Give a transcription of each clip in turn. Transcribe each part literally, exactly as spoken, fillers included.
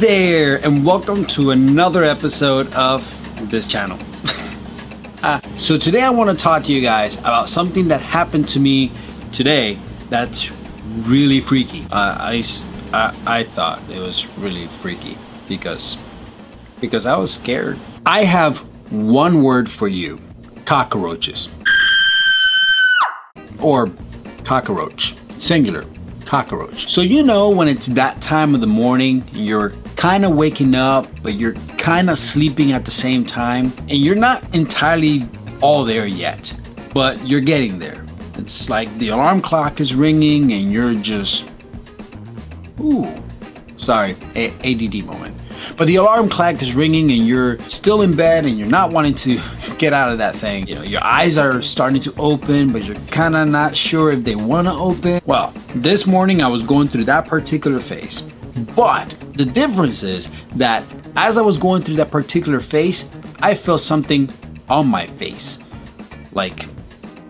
there, and welcome to another episode of this channel. uh, so today I want to talk to you guys about something that happened to me today that's really freaky. Uh, I, I, I thought it was really freaky because, because I was scared. I have one word for you: cockroaches. Or cockroach, singular. Cockroach. So you know when it's that time of the morning, you're kind of waking up, but you're kind of sleeping at the same time, and you're not entirely all there yet, but you're getting there. It's like the alarm clock is ringing and you're just, ooh, sorry, a ADD moment. But the alarm clock is ringing and you're still in bed and you're not wanting to get out of that thing. You know, your eyes are starting to open, but you're kind of not sure if they want to open. Well, this morning I was going through that particular phase. But the difference is that as I was going through that particular phase, I felt something on my face. Like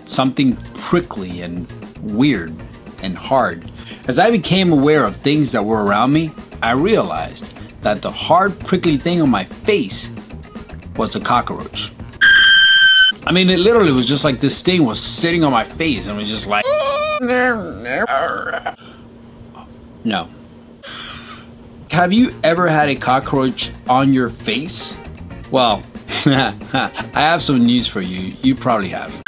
something prickly and weird and hard. As I became aware of things that were around me, I realized that the hard prickly thing on my face was a cockroach. I mean, it literally was just like this thing was sitting on my face and was just like, no. Have you ever had a cockroach on your face? Well, I have some news for you. You probably have.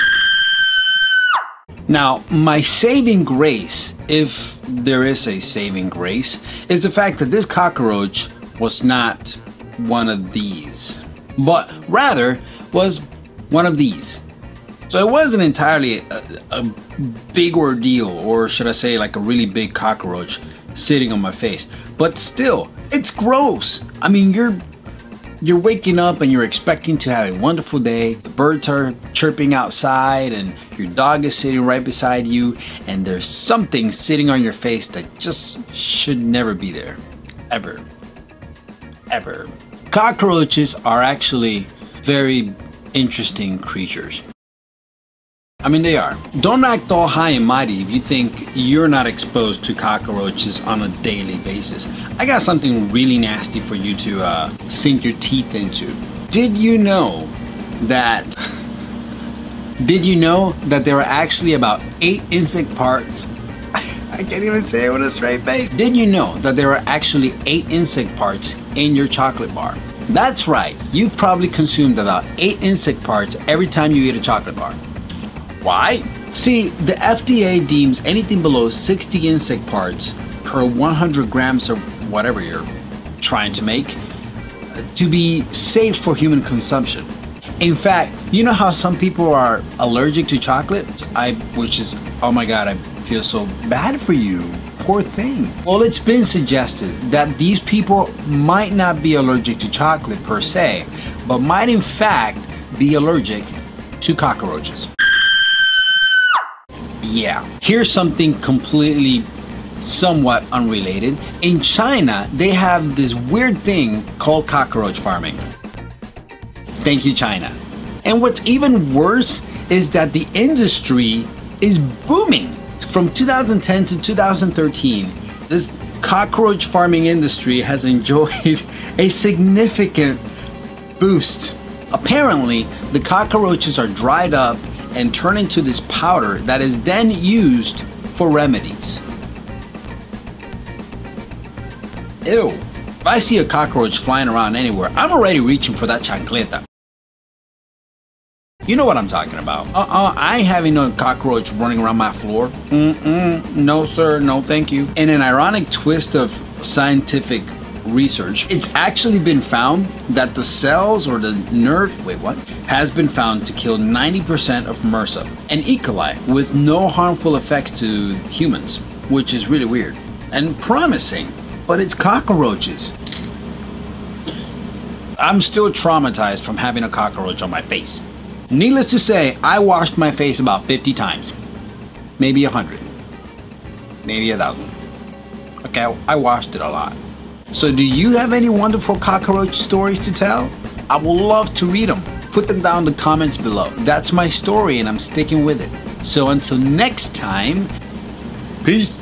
Now, my saving grace, if there is a saving grace, is the fact that this cockroach was not one of these, but rather was one of these. So it wasn't entirely a, a big ordeal, or should I say like a really big cockroach sitting on my face, but still, it's gross. I mean, you're you're waking up and you're expecting to have a wonderful day. The birds are chirping outside and your dog is sitting right beside you, and there's something sitting on your face that just should never be there. Ever. Ever. Cockroaches are actually very interesting creatures. I mean, they are. Don't act all high and mighty if you think you're not exposed to cockroaches on a daily basis. I got something really nasty for you to uh, sink your teeth into. Did you know that... Did you know that there are actually about eight insect parts... I can't even say it with a straight face. Did you know that there are actually eight insect parts in your chocolate bar? That's right. You've probably consumed about eight insect parts every time you eat a chocolate bar. Why? See, the F D A deems anything below sixty insect parts per one hundred grams of whatever you're trying to make to be safe for human consumption. In fact, you know how some people are allergic to chocolate? I, which is, oh my God, I feel so bad for you. Poor thing. Well, it's been suggested that these people might not be allergic to chocolate per se, but might in fact be allergic to cockroaches. Yeah. Here's something completely somewhat unrelated. In China, they have this weird thing called cockroach farming. Thank you, China. And what's even worse is that the industry is booming. From two thousand ten to two thousand thirteen, this cockroach farming industry has enjoyed a significant boost. Apparently, the cockroaches are dried up and turn into this powder that is then used for remedies. Ew. If I see a cockroach flying around anywhere, I'm already reaching for that chancleta. You know what I'm talking about. Uh-uh, I ain't having no cockroach running around my floor. Mm-mm, no sir, no thank you. In an ironic twist of scientific research, it's actually been found that the cells or the nerve, wait what, has been found to kill ninety percent of M R S A and E. coli with no harmful effects to humans, which is really weird and promising, but it's cockroaches. I'm still traumatized from having a cockroach on my face. Needless to say, I washed my face about fifty times, maybe a hundred, maybe a thousand. Okay, I washed it a lot. So do you have any wonderful cockroach stories to tell? I would love to read them. Put them down in the comments below. That's my story and I'm sticking with it. So until next time, peace.